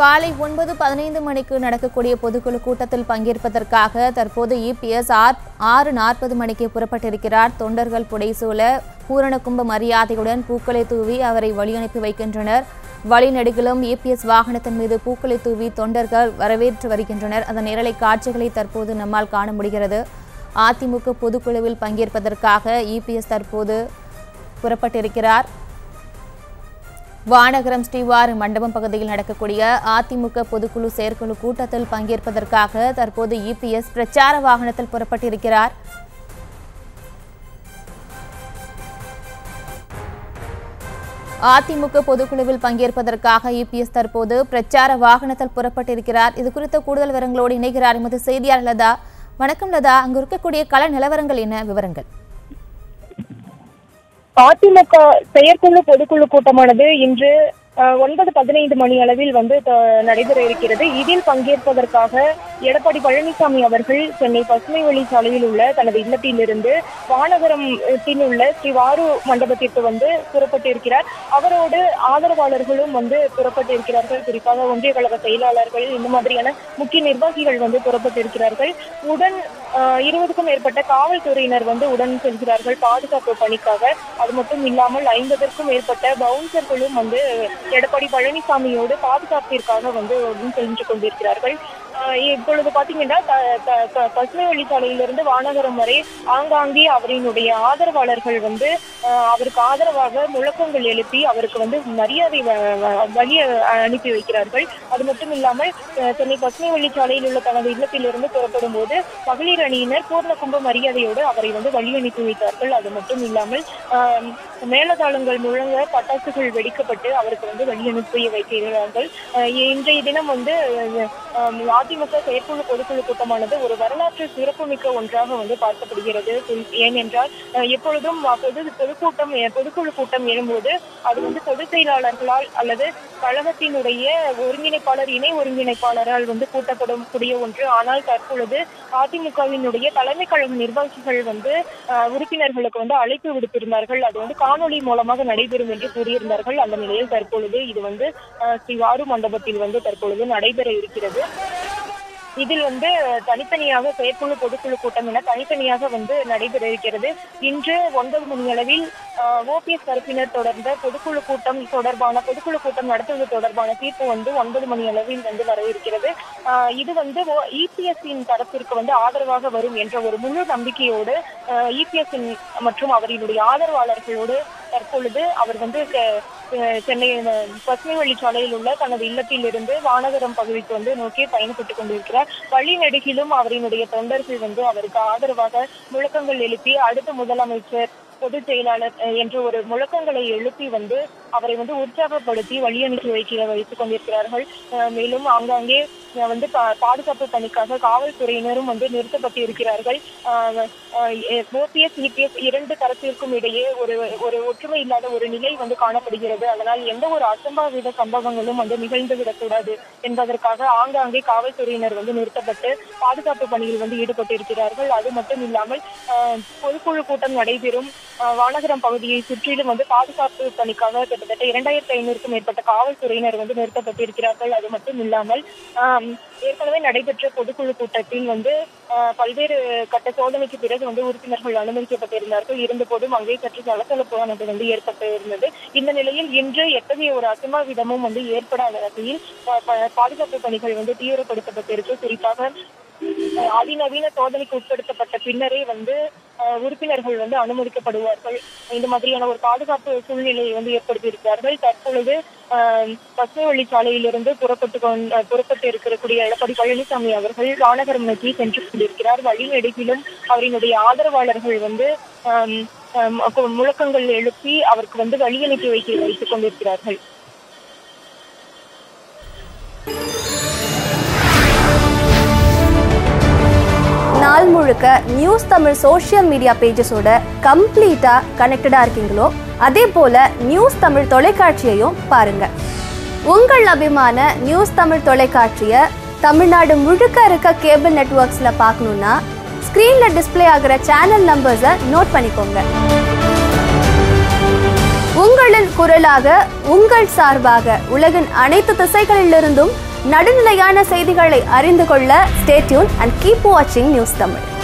காலை 9:15 மணிக்கு நடக்கக்கூடிய பொதுக்குழு கூட்டத்தில் பங்கேற்பதற்காக தற்போது EPS 6:40 மணிக்கு புறப்பட்டிருக்கிறார். தொண்டர்கள் புடைசூல பூரணகும்ப மரியாதையுடன் பூக்களை தூவி அவரை வழியனுப்பி வைக்கின்றனர். வழிநெடுகிலும் EPS வாகனத்தின் மீது பூக்களை தூவி தொண்டர்கள் வரவேற்று வருகின்றனர். அதன் நேரலை காட்சிகளை தற்போது நம்மால் காண முடிகிறது. அதிமுக பொதுக்குழுவில் பங்கேற்பதற்காக EPS தற்போது புறப்பட்டிருக்கிறார். வானகரம் ஸ்ரீவாறு மண்டபம் பகுதியில் நடக்கக்கூடிய அதிமுக பொதுக்குழு செயற்குழு கூட்டத்தில் பங்கேற்பதற்காக தற்போது EPS பிரச்சார வாகனத்தில் புறப்பட்டிருக்கிறார். அதிமுக பொதுக்குழுவில் பங்கேற்பதற்காக EPS தற்போது பிரச்சார வாகனத்தில் புறப்பட்டிருக்கிறார். இது குறித்த கூடுதல் விவரங்களோடு இணைகிறார் எமது செய்தியாளர் லதா. வணக்கம் லதா, அங்கு இருக்கக்கூடிய கள நிலவரங்கள் என்ன விவரங்கள்? அதிமுக செயற்குழு பொதுக்குழு கூட்டமானது இன்று 9:15 மணி அளவில் நடைபெற இருக்கிறது. இதில் பங்கேற்பதற்காக எடப்பாடி பழனிசாமி அவர்கள் சென்னை பசுமை வழி சாலையில் உள்ள தனது இல்லத்திலிருந்து வானகரத்தில் உள்ள ஸ்ரீவாரு மண்டபத்திற்கு புறப்பட்டிருக்கிறார். அவரோடு ஆதரவாளர்களும் புறப்பட்டிருக்கிறார்கள். குறிப்பாக ஒன்றிய கழக செயலாளர்கள், இந்த மாதிரியான முக்கிய நிர்வாகிகள் புறப்பட்டிருக்கிறார்கள். உடன் 20க்கும் மேற்பட்ட காவல்துறையினர் உடன் செல்கிறார்கள் பாதுகாப்பு பணிக்காக. அது மட்டும் இல்லாமல் 50க்கும் மேற்பட்ட பவுன்சர்களும் எடப்பாடி பழனிசாமியோடு பாதுகாப்பிற்காக சென்று கொண்டிருக்கிறார்கள். இப்பொழுது பாத்தீங்கன்னா பசுமை வழிச்சாலையிலிருந்து வானகரம் வரை ஆங்காங்கே அவரினுடைய ஆதரவாளர்கள் அவருக்கு ஆதரவாக முழக்கங்கள் எழுப்பி அவருக்கு மரியாதை வழி அனுப்பி வைக்கிறார்கள். அது மட்டும் இல்லாமல் சென்னை பசுமை வழிச்சாலையில் உள்ள தனது இல்லத்திலிருந்து புறப்படும் போது மகளிர் அணியினர் பூர்ண கும்ப மரியாதையோடு அவரை வழி அனுப்பி வைத்தார்கள். அது மட்டும் இல்லாமல் மேலதாளங்கள் முழங்க பட்டாசுகள் வெடிக்கப்பட்டு அவருக்கு வழி அனுப்பி வைக்கிறார்கள். இன்றைய தினம் அதிமுக செயற்குழு பொதுக்குழு கூட்டமானது ஒரு வரலாற்று சிறப்புமிக்க ஒன்றாக பார்க்கப்படுகிறது. ஏனென்றால் எப்பொழுதும் பொதுக்குழு கூட்டம் எழும்போது அது பொதுச் செயலாளர்களால் அல்லது கழகத்தினுடைய ஒருங்கிணைப்பாளர் இணை ஒருங்கிணைப்பாளரால் கூட்டப்படும் கூடிய ஒன்று. ஆனால் தற்பொழுது அதிமுகவினுடைய தலைமை கழக நிர்வாகிகள் உறுப்பினர்களுக்கு அழைப்பு விடுத்திருந்தார்கள். அது காணொலி மூலமாக நடைபெறும் என்று கூறியிருந்தார்கள். அந்த நிலையில் தற்பொழுது இது ஸ்ரீவாரு மண்டபத்தில் தற்பொழுது நடைபெற இருக்கிறது. இதில் தனித்தனியாக செயற்குழு பொதுக்குழு கூட்டம் என தனித்தனியாக நடைபெற இருக்கிறது. இன்று 9 மணி அளவில் OPS தரப்பினர் தொடர்ந்த பொதுக்குழு கூட்டம் தொடர்பான பொதுக்குழு கூட்டம் நடத்துவது தொடர்பான தீர்ப்பு 9 மணி அளவில் வர இருக்கிறது. இது EPSஇன் தரப்பிற்கு ஆதரவாக வரும் என்ற ஒரு முழு நம்பிக்கையோடு EPSஇன் மற்றும் அவர்களுடைய ஆதரவாளர்களோடு தற்பொழுது அவர் சென்னை பசுமை வழிச்சாலையில் உள்ள தனது இல்லத்தில் இருந்து வானகரம் பகுதிக்கு நோக்கி பயணப்பட்டுக் கொண்டிருக்கிறார். வழி நெடுகிலும் அவரினுடைய தொண்டர்கள் அவருக்கு ஆதரவாக முழக்கங்கள் எழுப்பி அடுத்த முதலமைச்சர் பொதுச் செயலாளர் என்ற ஒரு முழக்கங்களை எழுப்பி அவரை உற்சாகப்படுத்தி வழி அனுப்பி வைத்துக் கொண்டிருக்கிறார்கள். மேலும் ஆங்காங்கே பாதுகாப்பு பணிக்காக காவல்துறையினரும் நிறுத்தப்பட்டு இருக்கிறார்கள். OPS EPS இரண்டு தரப்பிற்கும் இடையே ஒரு ஒற்றுமை இல்லாத ஒரு நிலை காணப்படுகிறது. அதனால் எந்த ஒரு அசம்பாவித சம்பவங்களும் நிகழ்ந்துவிடக்கூடாது என்பதற்காக ஆங்காங்கே காவல்துறையினர் நிறுத்தப்பட்டு பாதுகாப்பு பணியில் ஈடுபட்டிருக்கிறார்கள். அது மட்டும் இல்லாமல் பொதுக்குழு கூட்டம் நடைபெறும் வானகரம் பகுதியை சுற்றிலும் பாதுகாப்பு பணிக்காக கிட்டத்தட்ட 2500க்கும் மேற்பட்ட காவல்துறையினர் நிறுத்தப்பட்டிருக்கிறார்கள். அது மட்டும் இல்லாமல் ஏற்கனவே நடைபெற்ற பொதுக்குழு கூட்டத்தில் பல்வேறு கட்ட சோதனைக்கு பிறகு உறுப்பினர்கள் அனுமதிக்கப்பட்டிருந்தார்கள். இருந்த போதும் அங்கே சற்று சலசலப்பானது ஏற்பட்டிருந்தது. இந்த நிலையில் இன்று எத்தகைய ஒரு அசம்பாவிதமும் ஏற்படாத வகையில் பாதுகாப்பு பணிகள் தீவிரப்படுத்தப்பட்டிருக்கு. குறிப்பாக அதிநவீன சோதனைக்கு உட்படுத்தப்பட்ட பின்னரே உறுப்பினர்கள் அனுமதிக்கப்படுவார்கள். இந்த மாதிரியான ஒரு பாதுகாப்பு சூழ்நிலையை ஏற்படுத்தியிருக்கிறார்கள். தற்பொழுது பசுமை வழிச்சாலையிலிருந்து புறப்பட்டு இருக்கக்கூடிய எடப்பாடி பழனிசாமி அவர்கள் வானகரம் நோக்கி சென்று கொண்டிருக்கிறார். வழி நெடுகிலும் அவரினுடைய ஆதரவாளர்கள் முழக்கங்கள் எழுப்பி அவருக்கு வழியனுப்பி வைத்துக் கொண்டிருக்கிறார்கள். நாள் முழுக்க நியூஸ் தமிழ் சோஷியல் மீடியா பேஜஸோட கம்ப்ளீட்டாக கனெக்டடாக இருக்கீங்களோ அதே போல் நியூஸ் தமிழ் தொலைக்காட்சியையும் பாருங்கள். உங்கள் அபிமான நியூஸ் தமிழ் தொலைக்காட்சியை தமிழ்நாடு முழுக்க இருக்க கேபிள் நெட்வொர்க்ஸில் பார்க்கணுன்னா ஸ்க்ரீனில் டிஸ்பிளே ஆகிற சேனல் நம்பர்ஸை நோட் பண்ணிக்கோங்க. உங்களின் குரலாக உங்கள் சார்பாக உலகின் அனைத்து திசைகளிலிருந்தும் நடுநிலையான செய்திகளை அறிந்து கொள்ள ஸ்டே டியூன் அண்ட் கீப் வாட்சிங் நியூஸ் தமிழ்.